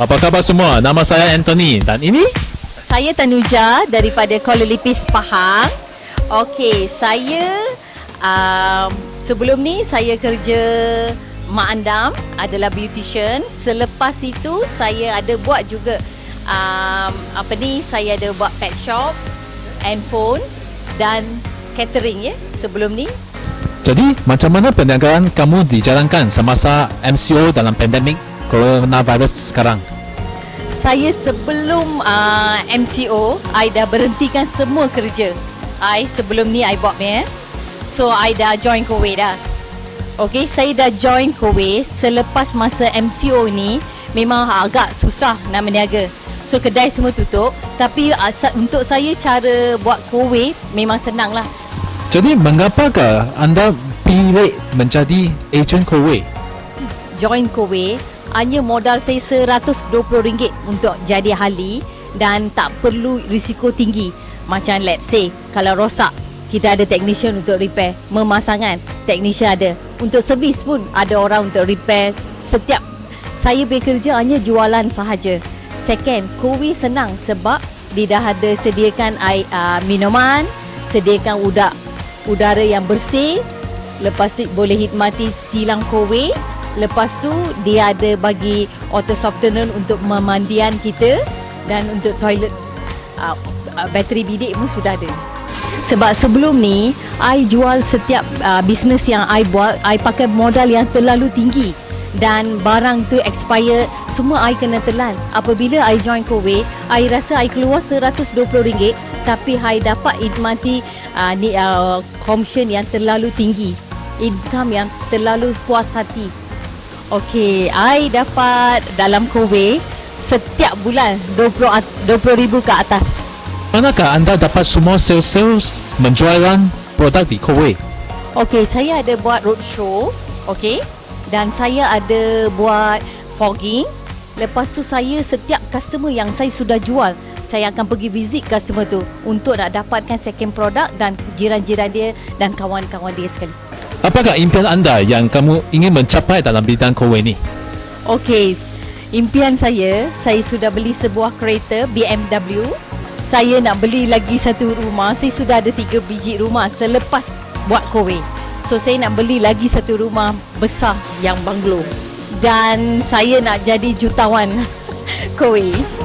Apa khabar semua? Nama saya Anthony dan ini saya Tanuja daripada Kuala Lipis Pahang. Okey, saya sebelum ni saya kerja Mak Andam, adalah beautician. Selepas itu saya ada buat juga saya ada buat pet shop, handphone dan catering ya sebelum ni. Jadi macam mana perniagaan kamu dijalankan semasa MCO dalam pandemik Coronavirus sekarang? Saya sebelum MCO, I dah berhentikan semua kerja. I sebelum ni I buat punya. So I dah join Coway dah. Okey, saya dah join Coway selepas masa MCO ni memang agak susah nak berniaga. So kedai semua tutup, tapi untuk saya cara buat Coway memang senang lah. Jadi mengapakah anda pilih menjadi ejen Coway? Join Coway, hanya modal saya RM120 untuk jadi ahli dan tak perlu risiko tinggi. Macam let's say kalau rosak, kita ada technician untuk repair. Memasangan, technician ada. Untuk servis pun ada orang untuk repair. Setiap saya bekerja hanya jualan sahaja. Second, Coway senang sebab dia dah ada sediakan minuman, sediakan udara yang bersih. Lepas tu boleh hidmati tilang Coway. Lepas tu dia ada bagi auto softener untuk memandian kita dan untuk toilet, bateri bidik pun sudah ada. Sebab sebelum ni I jual setiap bisnes yang I buat, I pakai modal yang terlalu tinggi dan barang tu expired, semua I kena telan. Apabila I join Coway, I rasa I keluar RM120 tapi I dapat hidmati commission yang terlalu tinggi, income yang terlalu puas hati. Okey, I dapat dalam Coway setiap bulan RM20,000 ke atas. Manakah anda dapat semua sales menjualan produk di Coway? Okey, saya ada buat roadshow, okey, dan saya ada buat fogging. Lepas tu saya setiap customer yang saya sudah jual, saya akan pergi visit customer tu untuk nak dapatkan second produk dan jiran-jiran dia dan kawan-kawan dia sekali. Apakah impian anda yang kamu ingin mencapai dalam bidang Coway ni? Okey, impian saya sudah beli sebuah kereta BMW. Saya nak beli lagi satu rumah. Saya sudah ada 3 biji rumah selepas buat Coway. So saya nak beli lagi satu rumah besar yang banglo. Dan saya nak jadi jutawan Coway.